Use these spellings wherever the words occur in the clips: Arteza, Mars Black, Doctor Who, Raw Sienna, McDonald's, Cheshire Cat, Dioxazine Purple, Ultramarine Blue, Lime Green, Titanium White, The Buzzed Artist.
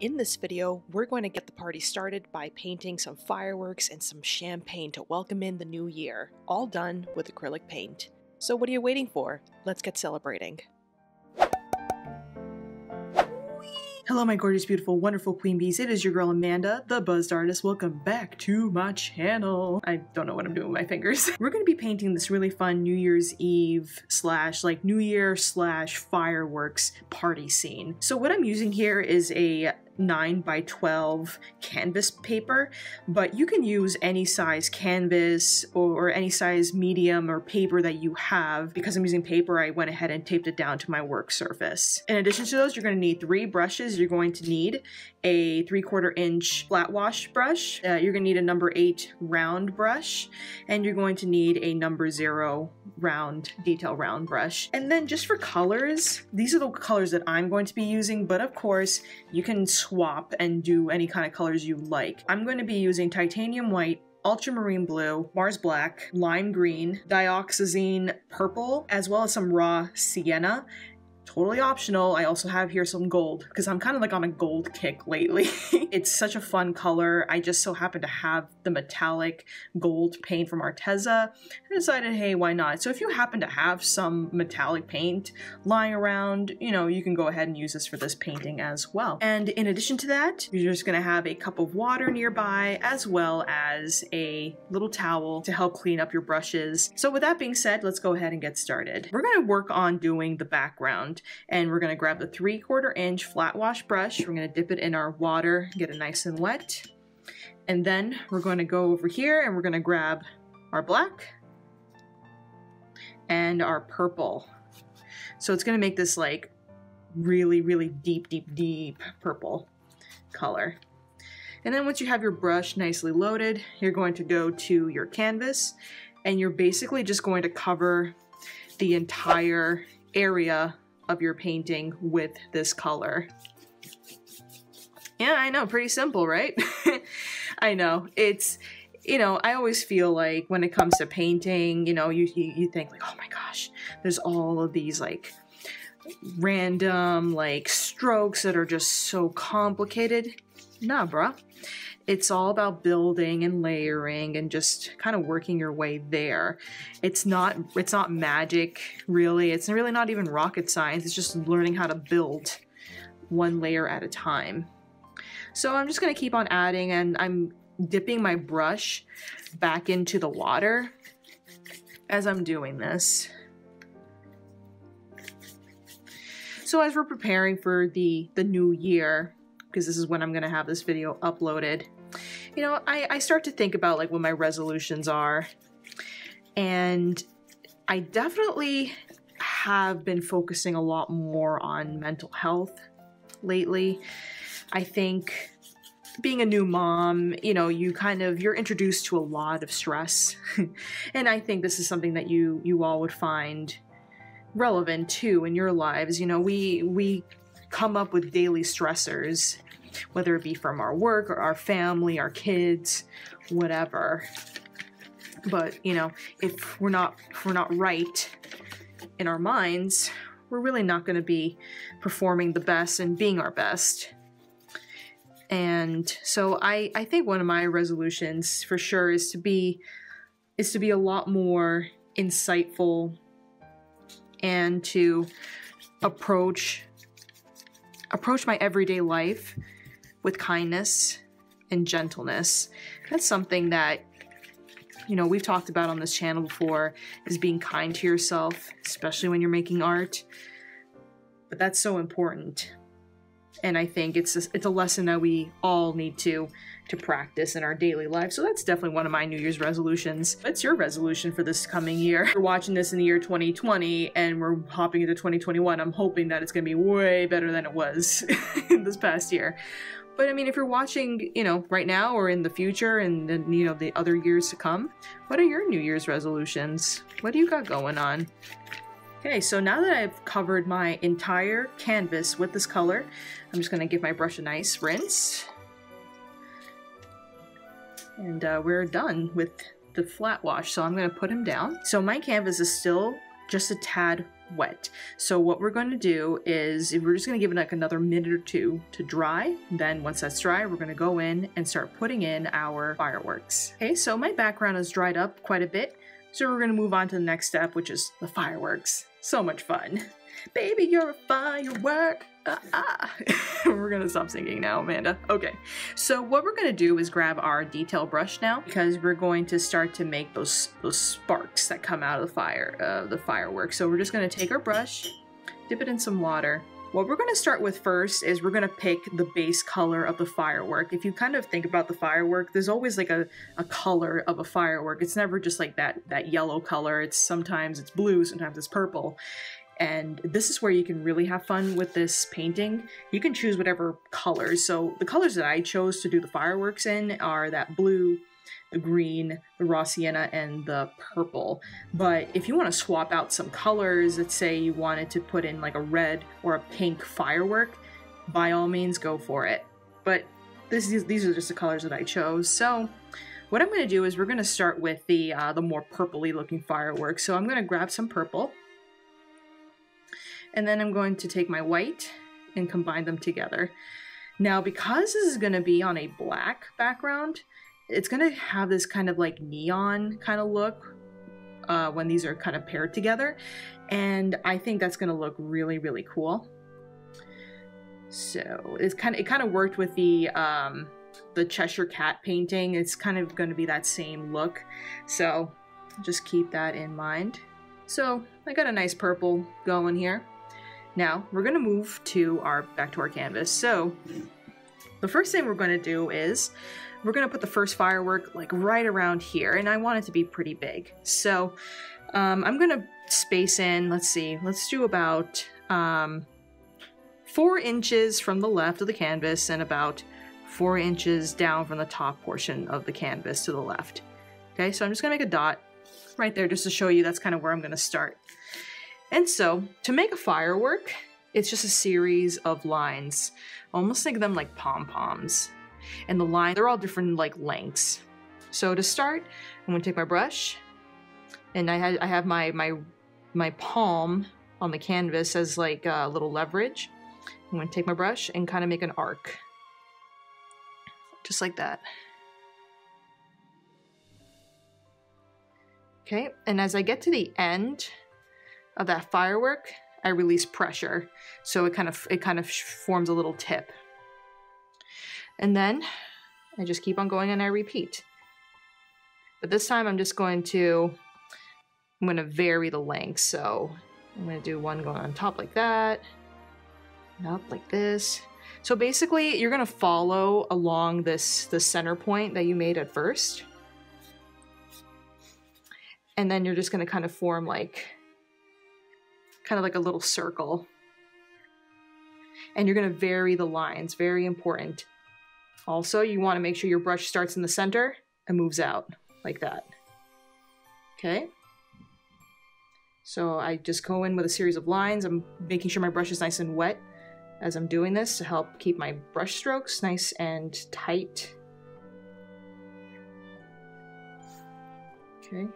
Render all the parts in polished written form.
In this video, we're going to get the party started by painting some fireworks and some champagne to welcome in the new year, all done with acrylic paint. So what are you waiting for? Let's get celebrating. Hello my gorgeous, beautiful, wonderful queen bees. It is your girl Amanda, the Buzzed Artist. Welcome back to my channel. I don't know what I'm doing with my fingers. We're gonna be painting this really fun New Year's Eve slash like New Year slash fireworks party scene. So what I'm using here is a 9x12 canvas paper, but you can use any size canvas or any size medium or paper that you have. Because I'm using paper, I went ahead and taped it down to my work surface. In addition to those, you're going to need 3 brushes. You're going to need a 3/4 inch flat wash brush, you're going to need a number 8 round brush, and you're going to need a number 0 round detail round brush. And then just for colors, these are the colors that I'm going to be using, but of course you can swap and do any kind of colors you like. I'm going to be using Titanium White, Ultramarine Blue, Mars Black, Lime Green, Dioxazine Purple, as well as some Raw Sienna. Totally optional. I also have here some gold because I'm kind of like on a gold kick lately. It's such a fun color. I just so happen to have the metallic gold paint from Arteza and decided, hey, why not? So if you happen to have some metallic paint lying around, you know, you can go ahead and use this for this painting as well. And in addition to that, you're just going to have a cup of water nearby as well as a little towel to help clean up your brushes. So with that being said, let's go ahead and get started. We're going to work on doing the background. And we're going to grab the 3/4 inch flat wash brush. We're going to dip it in our water, get it nice and wet. And then we're going to go over here and we're going to grab our black and our purple. So it's going to make this like really, really deep, deep, deep purple color. And then once you have your brush nicely loaded, you're going to go to your canvas and you're basically just going to cover the entire area of your painting with this color. Yeah, I know, pretty simple, right? I know, it's, you know, I always feel like when it comes to painting, you know, you think like, oh my gosh, there's all of these like random like strokes that are just so complicated. Nah, bruh. It's all about building and layering and just kind of working your way there. It's not magic, really. It's really not even rocket science. It's just learning how to build one layer at a time. So I'm just gonna keep on adding, and I'm dipping my brush back into the water as I'm doing this. So as we're preparing for the new year, because this is when I'm gonna have this video uploaded, you know, I start to think about like what my resolutions are, and I definitely have been focusing a lot more on mental health lately. I think being a new mom, you know, you're introduced to a lot of stress, and I think this is something that you all would find relevant too in your lives. You know, we come up with daily stressors, whether it be from our work or our family, our kids, whatever. But you know, if we're not right in our minds, we're really not going to be performing the best and being our best. And so I think one of my resolutions for sure is to be a lot more insightful and to approach my everyday life with kindness and gentleness. That's something that, you know, we've talked about on this channel before, is being kind to yourself, especially when you're making art. But that's so important. And I think it's a lesson that we all need to practice in our daily life. So that's definitely one of my New Year's resolutions. What's your resolution for this coming year? We're watching this in the year 2020 and we're hopping into 2021. I'm hoping that it's going to be way better than it was this past year. But I mean, if you're watching, you know, right now or in the future and then, you know, the other years to come, what are your New Year's resolutions? What do you got going on? Okay, so now that I've covered my entire canvas with this color, I'm just going to give my brush a nice rinse. And we're done with the flat wash, so I'm going to put him down. So my canvas is still just a tad wet. So what we're going to do is we're just going to give it like another minute or two to dry. Then once that's dry, we're going to go in and start putting in our fireworks. Okay, so my background has dried up quite a bit. So we're going to move on to the next step, which is the fireworks. So much fun. Baby, you're a firework. We're gonna stop singing now, Amanda. Okay, so what we're gonna do is grab our detail brush now, because we're going to start to make those sparks that come out of the fire, the fireworks. So we're just gonna take our brush, dip it in some water. What we're going to start with first is we're going to pick the base color of the firework. If you kind of think about the firework, there's always like a color of a firework. It's never just like that yellow color. It's sometimes it's blue, sometimes it's purple. And this is where you can really have fun with this painting. You can choose whatever colors. So the colors that I chose to do the fireworks in are that blue, the green, the raw sienna, and the purple. But if you want to swap out some colors, let's say you wanted to put in like a red or a pink firework, by all means go for it. But these are just the colors that I chose. So what I'm going to do is we're going to start with the more purpley looking fireworks. So I'm going to grab some purple, and then I'm going to take my white and combine them together. Now, because this is going to be on a black background, it's going to have this kind of like neon kind of look when these are kind of paired together. And I think that's going to look really, really cool. So it kind of worked with the Cheshire Cat painting. It's kind of going to be that same look. So just keep that in mind. So I got a nice purple going here. Now we're going to move to our back to our canvas. So the first thing we're going to do is we're going to put the first firework like right around here, and I want it to be pretty big. So I'm going to space in, let's do about 4 inches from the left of the canvas and about 4 inches down from the top portion of the canvas to the left. Okay, so I'm just going to make a dot right there just to show you that's kind of where I'm going to start. And so to make a firework, it's just a series of lines. Almost think of them like pom-poms. And the line, they're all different like lengths. So to start, I'm going to take my brush, and I have my palm on the canvas as like a little leverage. I'm going to take my brush and kind of make an arc, just like that. Okay, and as I get to the end of that firework, I release pressure, so it kind of forms a little tip. And then I just keep on going and I repeat. But this time I'm going to vary the length. So I'm going to do one going on top like that, and up like this. So basically you're going to follow along the center point that you made at first. And then you're just going to kind of form like a little circle. And you're going to vary the lines, very important. Also, you want to make sure your brush starts in the center and moves out like that. Okay? So I just go in with a series of lines. I'm making sure my brush is nice and wet as I'm doing this to help keep my brush strokes nice and tight. Okay.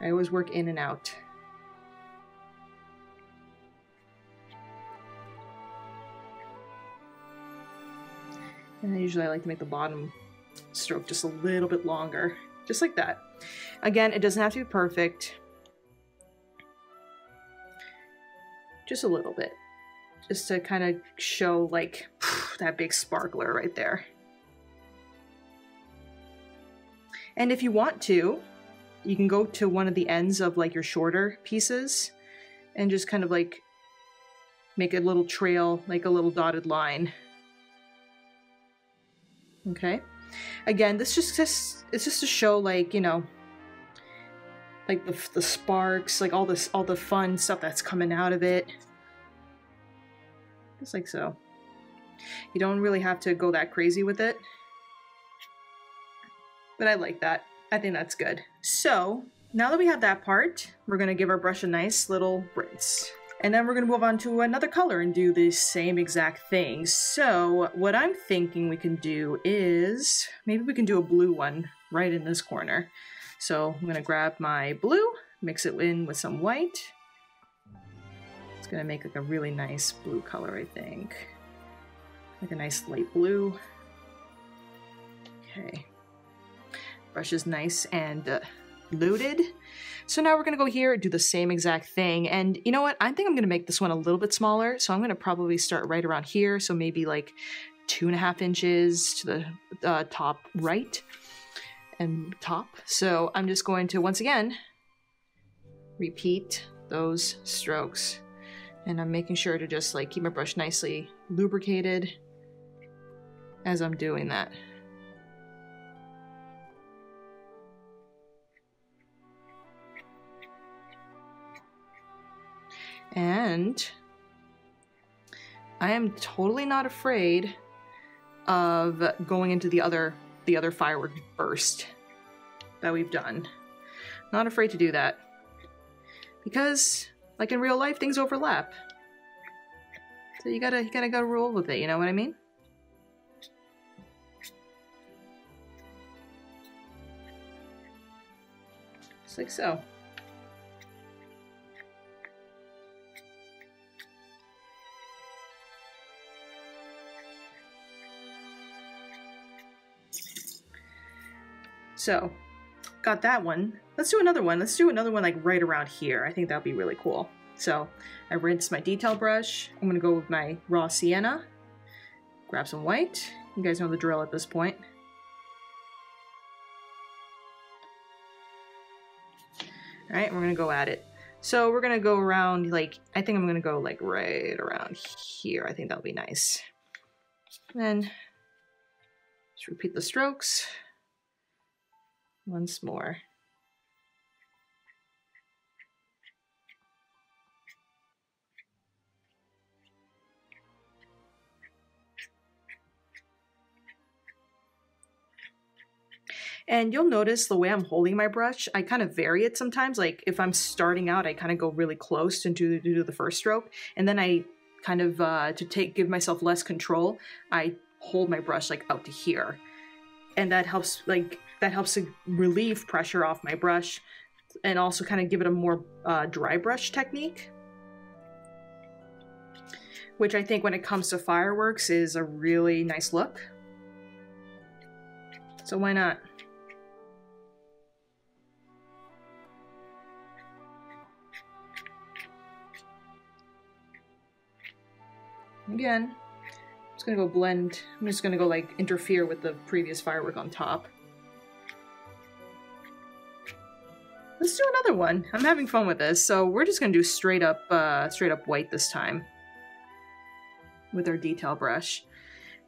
I always work in and out. And usually I like to make the bottom stroke just a little bit longer, just like that. Again, it doesn't have to be perfect. Just a little bit, just to kind of show like that big sparkler right there. And if you want to, you can go to one of the ends of like your shorter pieces and just kind of like make a little trail, like a little dotted line. Okay, again, this it's just to show like, you know, like the sparks, like all the fun stuff that's coming out of it, just like so. You don't really have to go that crazy with it, but I like that. I think that's good. So now that we have that part, we're gonna give our brush a nice little rinse. And then we're going to move on to another color and do the same exact thing. So what I'm thinking we can do is maybe we can do a blue one right in this corner. So I'm going to grab my blue, mix it in with some white. It's going to make like a really nice blue color, I think. Like a nice light blue. Okay. Brush is nice and loaded. So now we're going to go here and do the same exact thing. And you know what? I think I'm going to make this one a little bit smaller. So I'm going to probably start right around here. So maybe like 2.5 inches to the top right and top. So I'm just going to, once again, repeat those strokes. And I'm making sure to just like keep my brush nicely lubricated as I'm doing that. And I am totally not afraid of going into the other firework burst that we've done. Not afraid to do that. Because, like in real life, things overlap. So you gotta roll with it, you know what I mean? Just like so. So, got that one. Let's do another one. Let's do another one like right around here. I think that'll be really cool. So, I rinsed my detail brush. I'm gonna go with my Raw Sienna. Grab some white. You guys know the drill at this point. All right, we're gonna go at it. So we're gonna go around like, I think I'm gonna go like right around here. I think that'll be nice. And then, just repeat the strokes. Once more. And you'll notice the way I'm holding my brush, I kind of vary it sometimes. Like if I'm starting out, I kind of go really close and do the first stroke. And then I kind of, to give myself less control, I hold my brush like out to here. And that helps like, that helps to relieve pressure off my brush and also kind of give it a more dry brush technique, which I think when it comes to fireworks is a really nice look. So why not? Again, I'm just gonna go blend. I'm just gonna go like interfere with the previous firework on top. Let's do another one. I'm having fun with this, so we're just gonna do straight up white this time with our detail brush,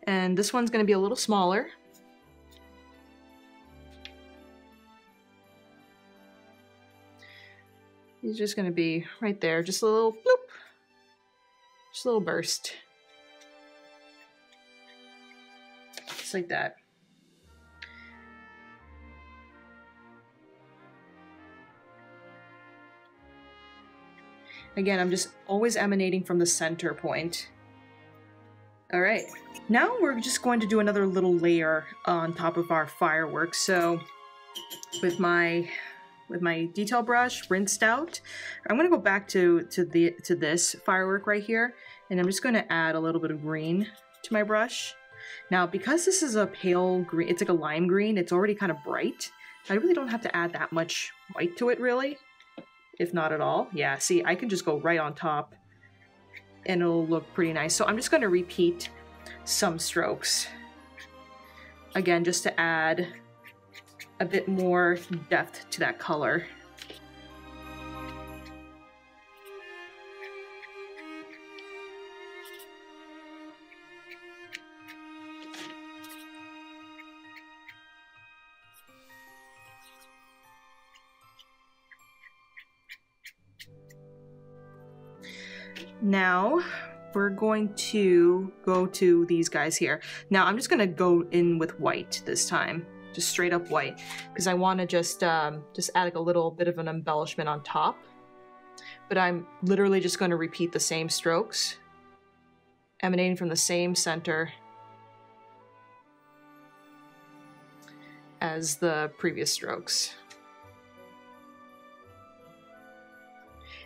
and this one's gonna be a little smaller. It's just gonna be right there, just a little bloop, just a little burst, just like that. Again, I'm just always emanating from the center point. All right, now we're just going to do another little layer on top of our fireworks. So with my detail brush rinsed out, I'm gonna go back to this firework right here, and I'm just gonna add a little bit of green to my brush. Now, because this is a pale green, it's like a lime green, it's already kind of bright. I really don't have to add that much white to it really. If not at all. Yeah, see, I can just go right on top and it'll look pretty nice. So I'm just going to repeat some strokes. Again, just to add a bit more depth to that color. Now, we're going to go to these guys here. Now, I'm just going to go in with white this time. Just straight up white. Because I want to just add like a little bit of an embellishment on top. But I'm literally just going to repeat the same strokes. Emanating from the same center as the previous strokes.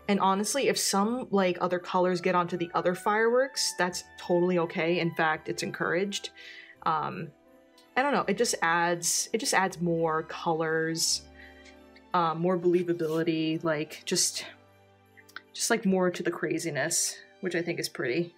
And honestly, if some like other colors get onto the other fireworks, that's totally okay. In fact, it's encouraged. I don't know, it just adds more colors, more believability, like just like more to the craziness, which I think is pretty.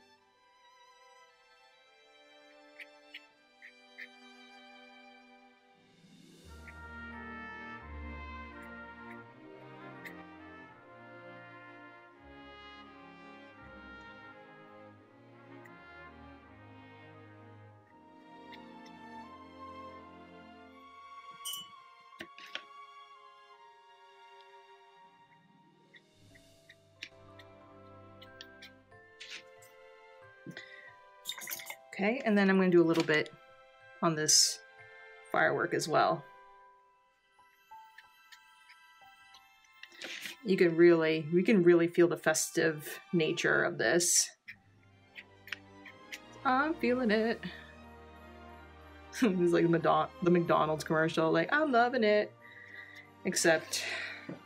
Okay, and then I'm going to do a little bit on this firework as well. We can really feel the festive nature of this. I'm feeling it. It's like the McDonald's commercial, like, I'm loving it. Except it's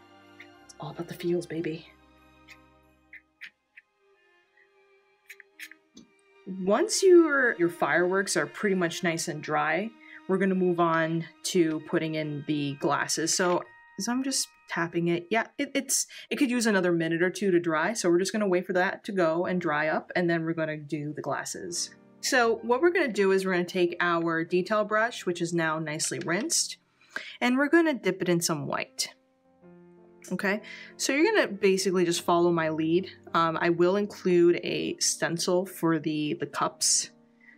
all about the feels, baby. Once your fireworks are pretty much nice and dry, we're going to move on to putting in the glasses. So I'm just tapping it. Yeah, it could use another minute or two to dry, so we're just going to wait for that to go and dry up, and then we're going to do the glasses. So what we're going to do is we're going to take our detail brush, which is now nicely rinsed, and we're going to dip it in some white. Okay, so you're going to basically just follow my lead. I will include a stencil for the cups.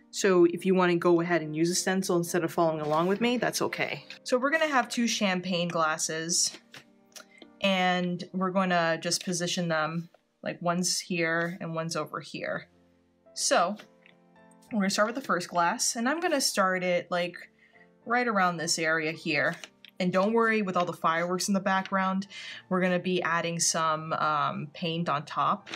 So if you want to go ahead and use a stencil instead of following along with me, that's okay. So we're going to have two champagne glasses, and we're going to just position them like one's here and one's over here. So we're going to start with the first glass, and I'm going to start it like right around this area here. And don't worry, with all the fireworks in the background, we're going to be adding some paint on top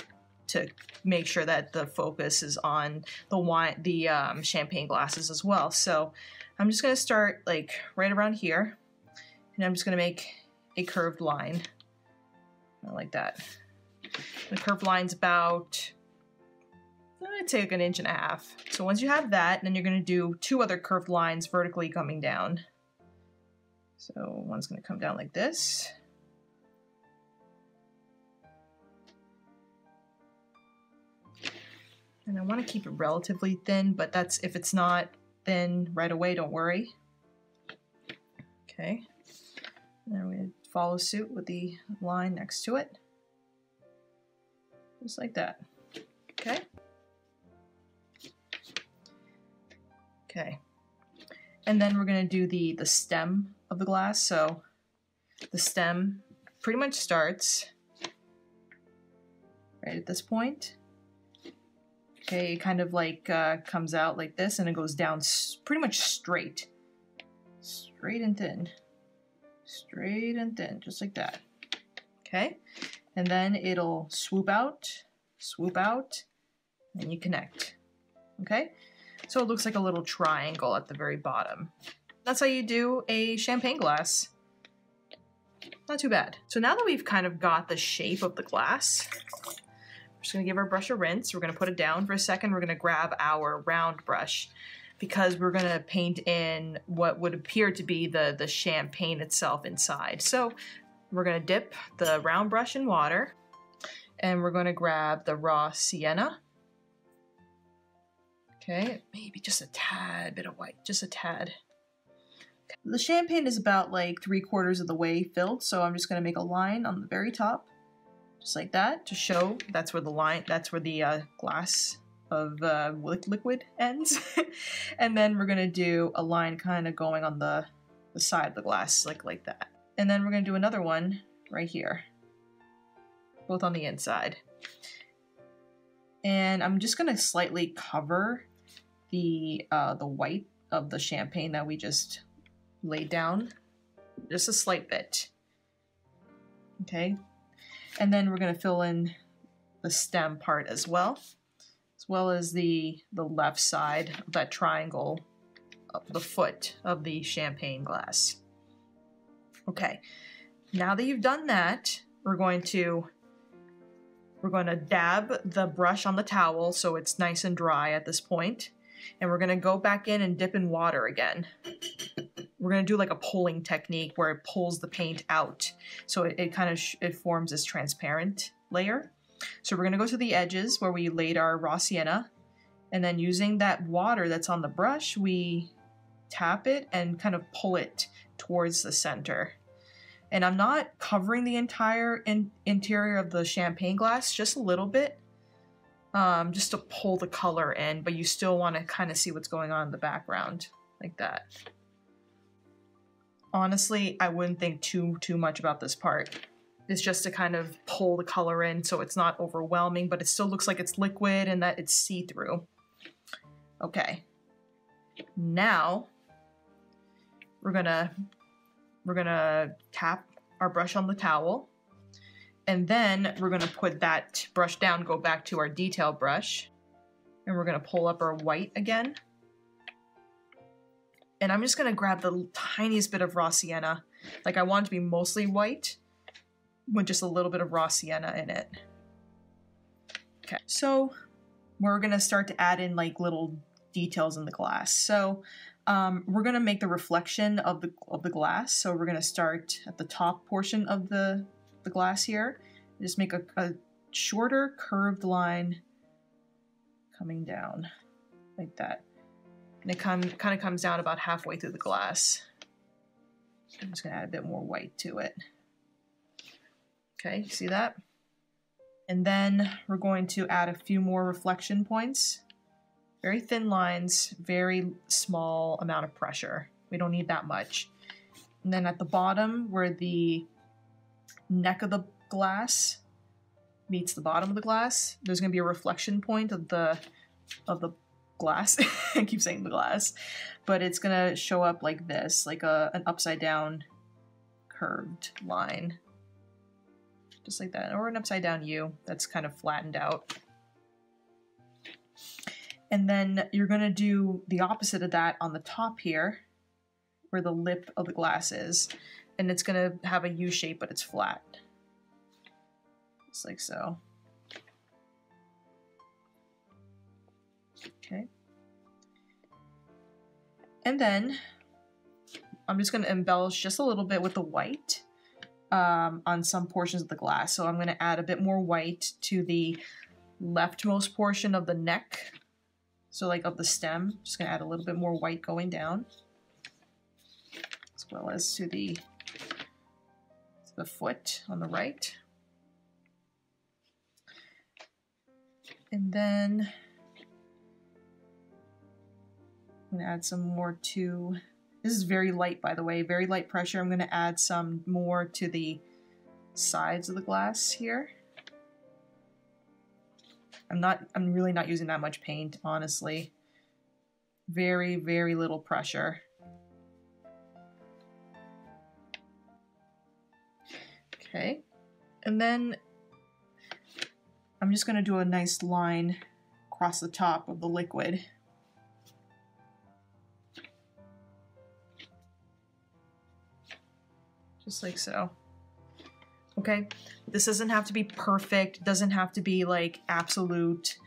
to make sure that the focus is on the wine, the champagne glasses as well. So I'm just going to start like right around here, and I'm just going to make a curved line. I like that. The curved line's about, I'd say like 1.5 inches. So once you have that, then you're going to do two other curved lines vertically coming down. So one's going to come down like this. And I want to keep it relatively thin, but that's, if it's not thin right away, don't worry. Okay. And then we're going to follow suit with the line next to it. Just like that. Okay. Okay. And then we're going to do the stem of the glass. So the stem pretty much starts right at this point. Okay, it kind of like comes out like this, and it goes down pretty much straight. Straight and thin. Straight and thin, just like that. Okay, and then it'll swoop out, and you connect. Okay. So it looks like a little triangle at the very bottom. That's how you do a champagne glass. Not too bad. So now that we've kind of got the shape of the glass, we're just gonna give our brush a rinse. We're gonna put it down for a second. We're gonna grab our round brush because we're gonna paint in what would appear to be the champagne itself inside. So we're gonna dip the round brush in water, and we're gonna grab the Raw Sienna. Okay, maybe just a tad bit of white, just a tad. The champagne is about like 3/4 of the way filled, so I'm just gonna make a line on the very top, just like that, to show that's where the line, that's where the glass of liquid ends. And then we're gonna do a line kind of going on the side of the glass, like that. And then we're gonna do another one right here, both on the inside. And I'm just gonna slightly cover the white of the champagne that we just laid down, just a slight bit. Okay, and then we're gonna fill in the stem part as well as the left side of that triangle of the foot of the champagne glass. Okay, now that you've done that, we're going to We're going to dab the brush on the towel so it's nice and dry at this point. And we're going to go back in and dip in water again. We're going to do like a pulling technique where it pulls the paint out. So it forms this transparent layer. So we're going to go to the edges where we laid our raw sienna. And then using that water that's on the brush, we tap it and kind of pull it towards the center. And I'm not covering the entire interior of the champagne glass, just a little bit, just to pull the color in, but you still want to kind of see what's going on in the background, like that. Honestly, I wouldn't think too much about this part. It's just to kind of pull the color in so it's not overwhelming, but it still looks like it's liquid and that it's see-through. Okay. Now, we're gonna tap our brush on the towel, and then we're gonna put that brush down, go back to our detail brush, and we're gonna pull up our white again. And I'm just gonna grab the tiniest bit of raw sienna. Like, I want it to be mostly white with just a little bit of raw sienna in it. Okay, so we're gonna start to add in like little details in the glass. So we're gonna make the reflection of the glass. So we're gonna start at the top portion of the glass here. Just make a shorter curved line coming down like that. And it kind of comes down about halfway through the glass. So I'm just gonna add a bit more white to it. Okay, you see that? And then we're going to add a few more reflection points. Very thin lines, very small amount of pressure. We don't need that much. And then at the bottom where the neck of the glass meets the bottom of the glass, there's gonna be a reflection point of the glass. I keep saying the glass, but it's gonna show up like this, like an upside down curved line. Just like that, or an upside down U that's kind of flattened out. And then you're gonna do the opposite of that on the top here, where the lip of the glass is. And it's gonna have a U shape, but it's flat. Just like so. Okay. And then I'm just gonna embellish just a little bit with the white on some portions of the glass. So I'm gonna add a bit more white to the leftmost portion of the neck. So like of the stem, just gonna add a little bit more white going down, as well as to the foot on the right. And then I'm gonna add some more to, this is very light by the way, very light pressure. I'm gonna add some more to the sides of the glass here. I'm really not using that much paint, honestly. Very, very little pressure. Okay. And then I'm just gonna do a nice line across the top of the liquid. Just like so. Okay, this doesn't have to be perfect, doesn't have to be like absolute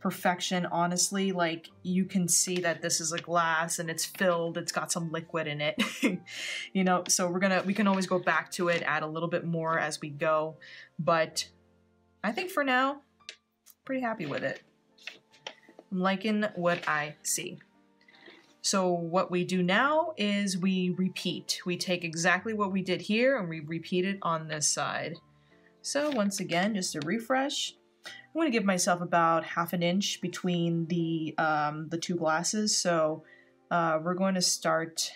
perfection, honestly. Like, you can see that this is a glass and it's filled, it's got some liquid in it, you know, so we can always go back to it, add a little bit more as we go, but I think for now, pretty happy with it. I'm liking what I see. So what we do now is we repeat. We take exactly what we did here and we repeat it on this side. So once again, just a refresh. I'm gonna give myself about half an inch between the two glasses. So we're going to start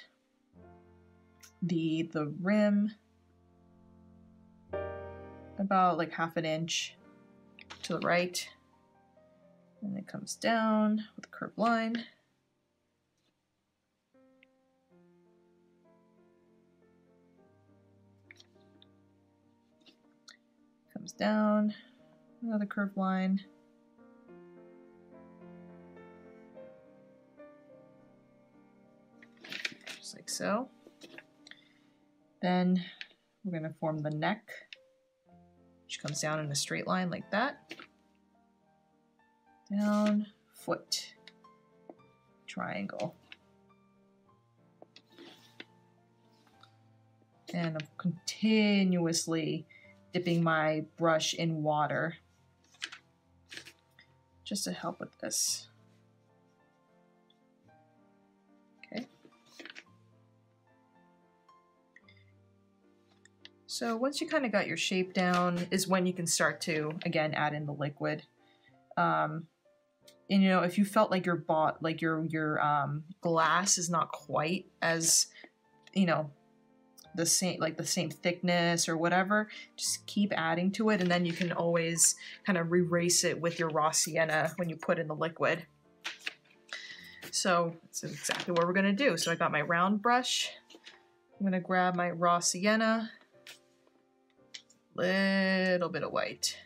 the rim about like half an inch to the right. And it comes down with a curved line. Down, another curved line. Just like so. Then we're going to form the neck, which comes down in a straight line like that. Down, foot, triangle. And I'm continuously dipping my brush in water just to help with this. Okay. So once you kind of got your shape down is when you can start to, again, add in the liquid. And you know, if you felt like your glass is not quite as, you know, the same, like the same thickness or whatever, just keep adding to it, and then you can always kind of re-race it with your raw sienna when you put in the liquid. So that's exactly what we're gonna do. So I got my round brush. I'm gonna grab my raw sienna, little bit of white,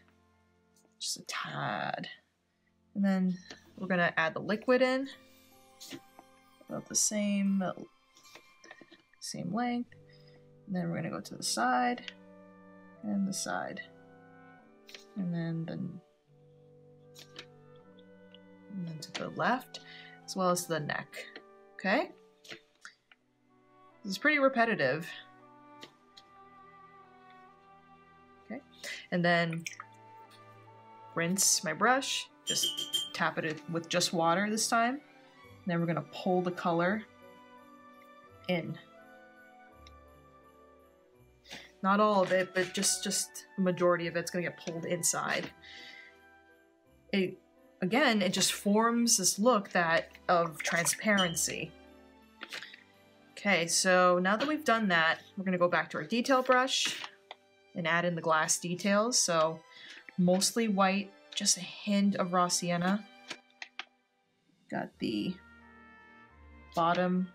just a tad, and then we're gonna add the liquid in, about the same length. Then we're gonna go to the side, and then to the left, as well as the neck, okay? This is pretty repetitive. Okay, and then rinse my brush, just tap it with just water this time, and then we're gonna pull the color in. Not all of it, but just the majority of it's going to get pulled inside. It, again, it just forms this look of transparency. Okay, so now that we've done that, we're going to go back to our detail brush and add in the glass details. So mostly white, just a hint of raw sienna. Got the bottom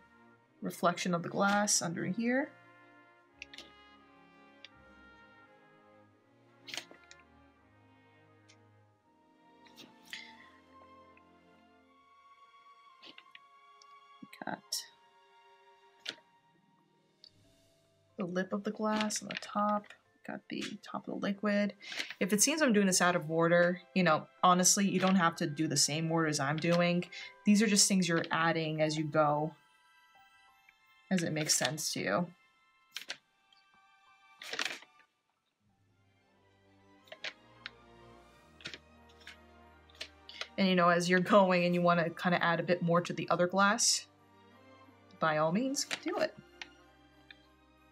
reflection of the glass under here. The lip of the glass on the top, got the top of the liquid. If it seems I'm doing this out of order, you know, honestly, you don't have to do the same order as I'm doing. These are just things you're adding as you go, as it makes sense to you. And you know, as you're going and you want to kind of add a bit more to the other glass, by all means, do it.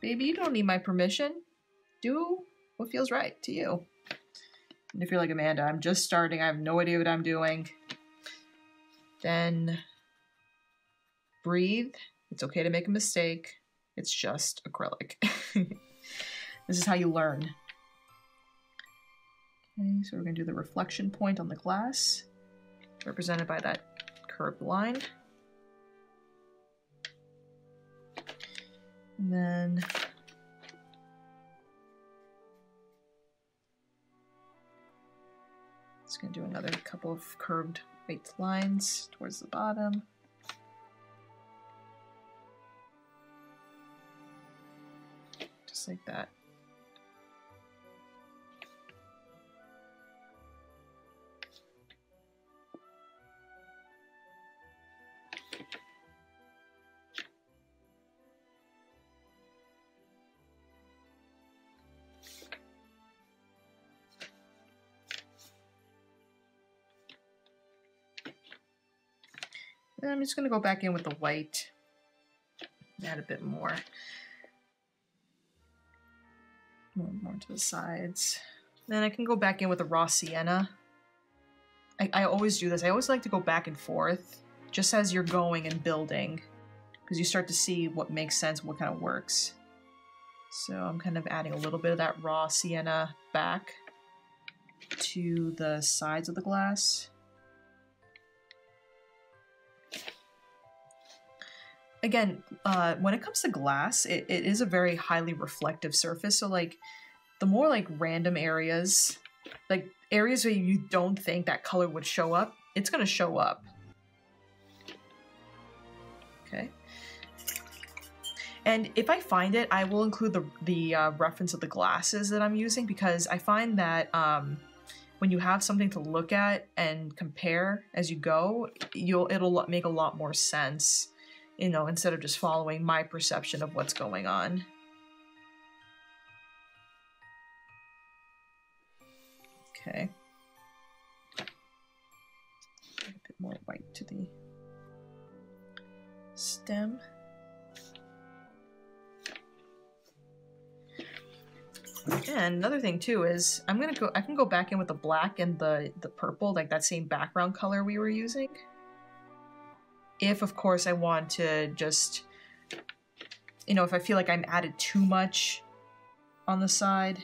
Baby, you don't need my permission. Do what feels right to you. And if you're like, Amanda, I'm just starting, I have no idea what I'm doing, then breathe. It's okay to make a mistake. It's just acrylic. This is how you learn. Okay, so we're gonna do the reflection point on the glass, represented by that curved line. And then just gonna do another couple of curved white lines towards the bottom. Just like that. And I'm just going to go back in with the white, add a bit more. More to the sides. Then I can go back in with the raw sienna. I always do this. I always like to go back and forth just as you're going and building, because you start to see what makes sense, what kind of works. So I'm kind of adding a little bit of that raw sienna back to the sides of the glass. Again, when it comes to glass, it is a very highly reflective surface. So like the more like random areas, like areas where you don't think that color would show up, it's gonna show up. Okay. And if I find it, I will include the reference of the glasses that I'm using, because I find that when you have something to look at and compare as you go, it'll make a lot more sense, you know, instead of just following my perception of what's going on. Okay. Add a bit more white to the stem. And another thing too is I can go back in with the black and the purple, like that same background color we were using. If, of course, I want to just, you know, if I feel like I'm added too much on the side,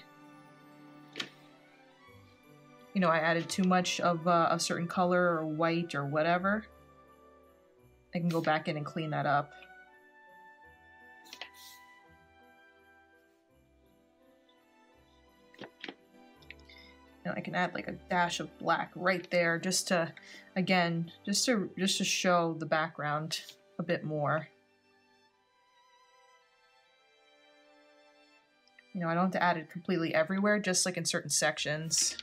you know, I added too much of a certain color or white or whatever, I can go back in and clean that up. And I can add like a dash of black right there, just to, again, just to show the background a bit more. You know, I don't have to add it completely everywhere, just like in certain sections.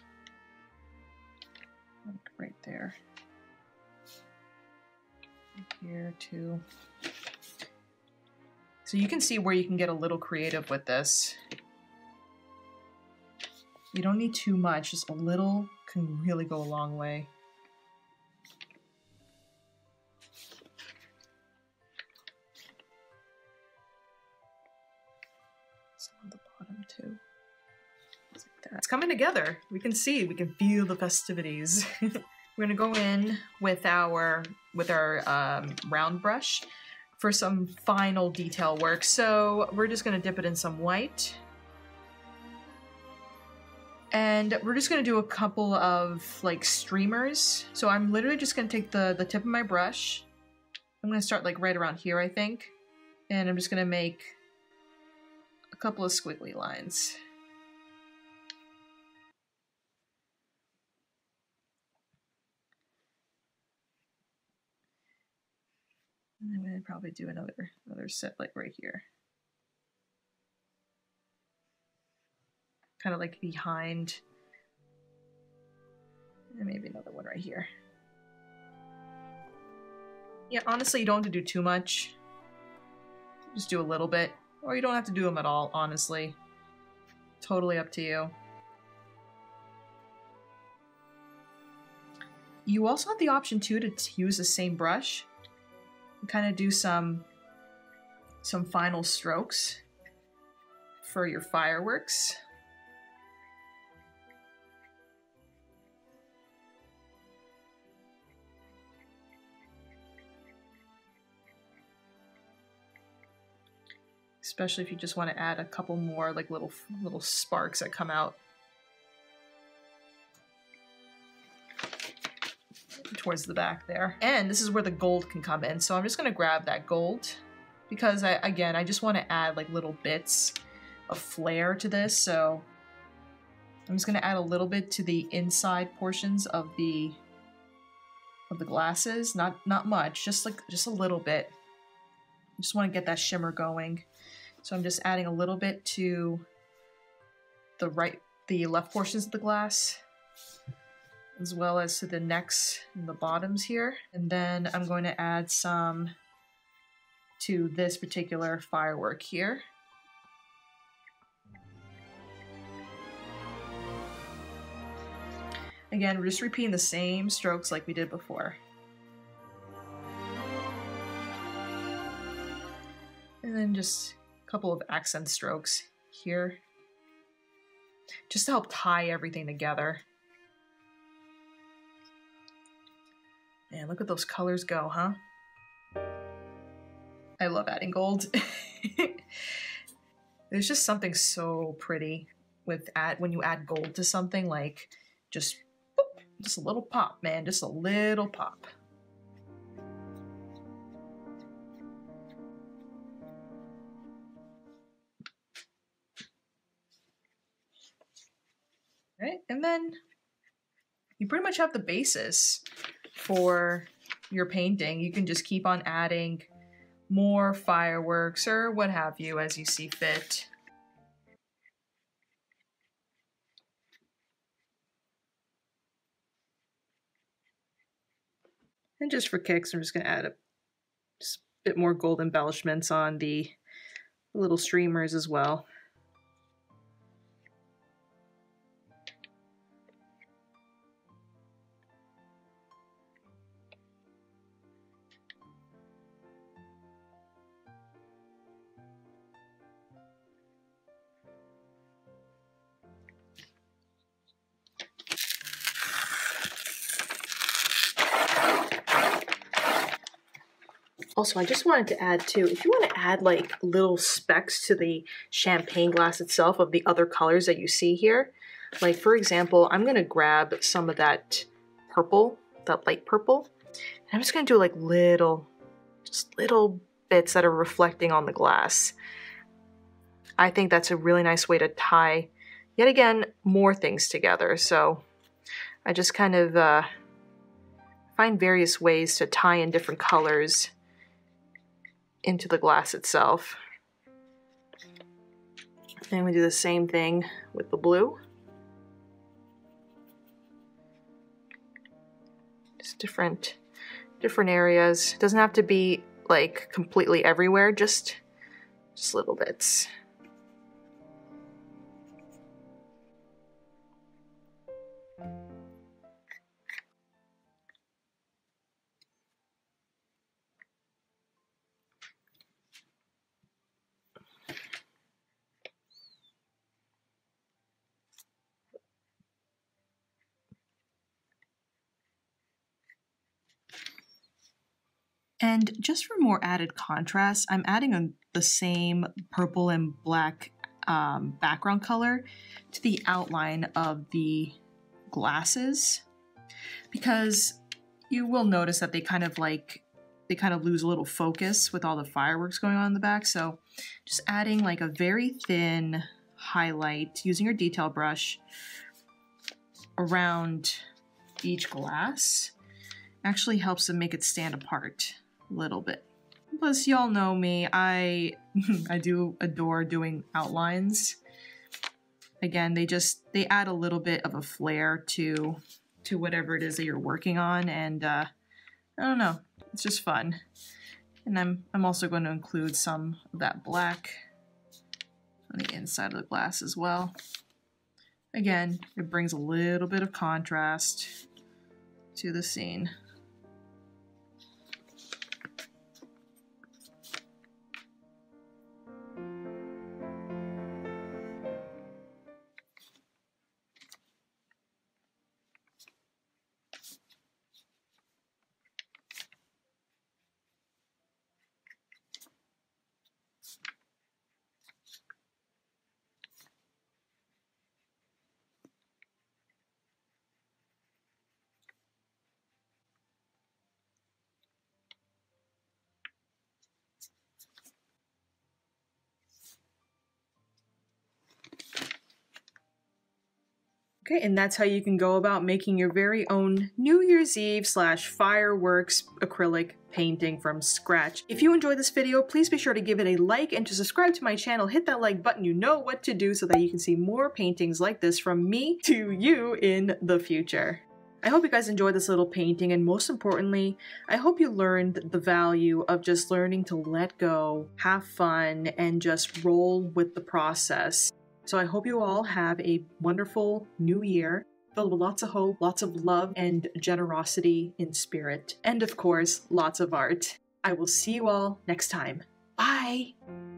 Like right there. Here too. So you can see where you can get a little creative with this. You don't need too much, just a little can really go a long way. Some on the bottom too. Just like that. It's coming together. We can see, we can feel the festivities. We're gonna go in with our round brush for some final detail work. So we're just gonna dip it in some white. And we're just going to do a couple of like streamers. So I'm literally just going to take the tip of my brush. I'm going to start like right around here, I think. And I'm just going to make a couple of squiggly lines. And I'm going to probably do another set like right here. Kind of like behind, and maybe another one right here. Yeah, honestly, you don't have to do too much. Just do a little bit, or you don't have to do them at all, honestly. Totally up to you. You also have the option too to use the same brush and kind of do some final strokes for your fireworks. Especially if you just want to add a couple more like little sparks that come out towards the back there. And this is where the gold can come in. So I'm just going to grab that gold because I just want to add like little bits of flair to this. So I'm just going to add a little bit to the inside portions of the glasses. Not much, just a little bit. I just want to get that shimmer going. So I'm just adding a little bit to the left portions of the glass, as well as to the necks and the bottoms here. And then I'm going to add some to this particular firework here. Again, we're just repeating the same strokes like we did before. And then just a couple of accent strokes here, just to help tie everything together. Man, look at those colors go, huh? I love adding gold. There's just something so pretty when you add gold to something, like just, boop, just a little pop, man, just a little pop. Right? And then you pretty much have the basis for your painting. You can just keep on adding more fireworks or what have you as you see fit. And just for kicks, I'm just going to add just a bit more gold embellishments on the little streamers as well. Also, I just wanted to add too, if you want to add like little specks to the champagne glass itself of the other colors that you see here, like for example, I'm going to grab some of that purple, that light purple, and I'm just going to do like little, just little bits that are reflecting on the glass. I think that's a really nice way to tie, yet again, more things together. So I just kind of find various ways to tie in different colors into the glass itself. And we do the same thing with the blue. Just different areas. It doesn't have to be like completely everywhere, just little bits. And just for more added contrast, I'm adding the same purple and black background color to the outline of the glasses, because you will notice that they kind of lose a little focus with all the fireworks going on in the back. So just adding like a very thin highlight using your detail brush around each glass actually helps them make it stand apart little bit. Plus, y'all know me, I do adore doing outlines. Again, they add a little bit of a flair to whatever it is that you're working on, and I don't know, it's just fun. And I'm also going to include some of that black on the inside of the glass as well. Again, it brings a little bit of contrast to the scene. Okay, and that's how you can go about making your very own New Year's Eve / fireworks acrylic painting from scratch. If you enjoyed this video, please be sure to give it a like, and to subscribe to my channel, hit that like button. You know what to do so that you can see more paintings like this from me to you in the future. I hope you guys enjoyed this little painting, and most importantly, I hope you learned the value of just learning to let go, have fun, and just roll with the process. So I hope you all have a wonderful new year, filled with lots of hope, lots of love, and generosity in spirit. And of course, lots of art. I will see you all next time. Bye!